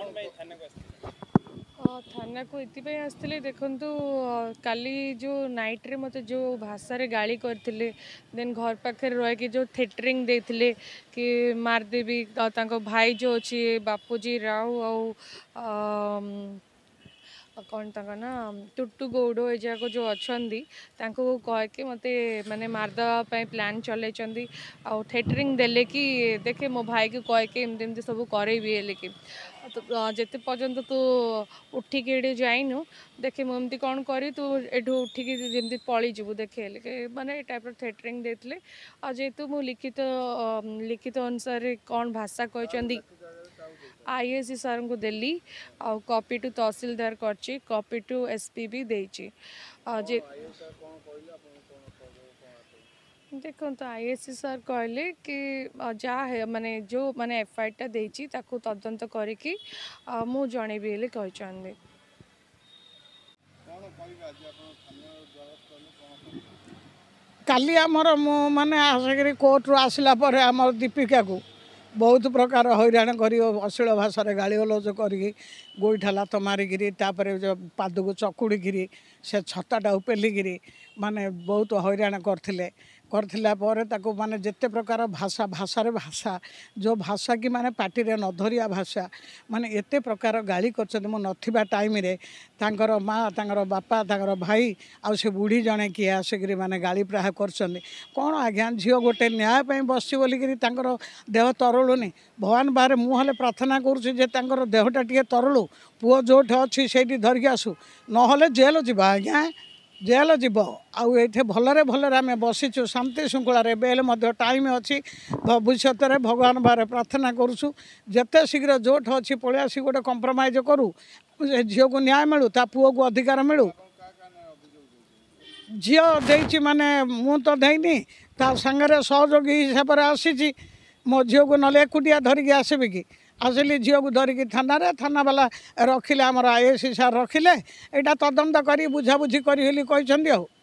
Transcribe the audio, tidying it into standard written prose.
थाना को ये आसती देखु काली जो नाइट रे मत जो भाषा रे गाली करते देन घर पाखे रही जो थेटरिंग देते कि मारदेवी भाई जो अच्छे बापूजी राव कौन तक ना टुट्टू गौड़ ए जाक जो अच्छा कहके मत मैंने मारदेवाई प्लां चल थेटरिंग देले कि देखे मो भाई को कहके एमती सब करेबी कि जिते पर्यंत तू उठिक जाइनु देखे मुझे कौन करी तू एठू उठिकी पलू देखे मानने टाइप थेटरिंग देते और जेहेतु मु लिखित लिखित अनुसार कौन भाषा कहते आईएससी सर को देली आ कॉपी टू तहसीलदार करची कॉपी टू एसपी भी देची जे देखो तो आईएससी सर कहले कि जा माने जो माने एफआईआर टा देची ताकू तदंत करिकी मु जणे बेले कहि चाहंदे कोन कहिबा आज आपण थाना जवाब करले कोन काली हमर माने आशेकरी कोर्ट रो आसिला परे हमर दीपिका को बहुत प्रकार हैराण कर अश्लील भाषा गाड़ी गलोज करी गोईठा लात मारिकी पाद को चकुड़ी से छताटा उपेलिकी माने बहुत हैराण करते माने जिते प्रकार भाषा भाषार भाषा जो भाषा कि माने पार्टी रे नधरिया भाषा माने एते प्रकार गाली कर ना टाइम तांकर माँ तांकर बापा तांकर भाई आउ से बूढ़ी जड़े किए आसिकी माने गाली प्राह कर कौन आज्ञा झील गोटे न्यायपाई बसची बोलिकी देह तरलुनि भगवान बाहर मुझे प्रार्थना कर देहटा टे तरलु पुओ जो अच्छी से धरिकी आसू ना जेल जी आज्ञा जेल जीव आठ भलरे भलरे आम बसीचु शांति श्रृंखला रे बेल टाइम अच्छी भविष्य में भगवान बाहर प्रार्थना करुँ जिते शीघ्र जोठ अच्छी पलिया गोटे कंप्रोमाइज करूँ झील को न्याय मिलू ता पुओ को अधिकार मिलू झील दे माने मु तो देनी ता सागर सहयोगी हिसाब से आसी मो झील को ना एकुटिया धरिकी आसबि कि आसिली झील को धरिकी थाना थाना वाला रखिले आमर आईएससी सार रखिले एटा तदंत कर बुझाबुझी कर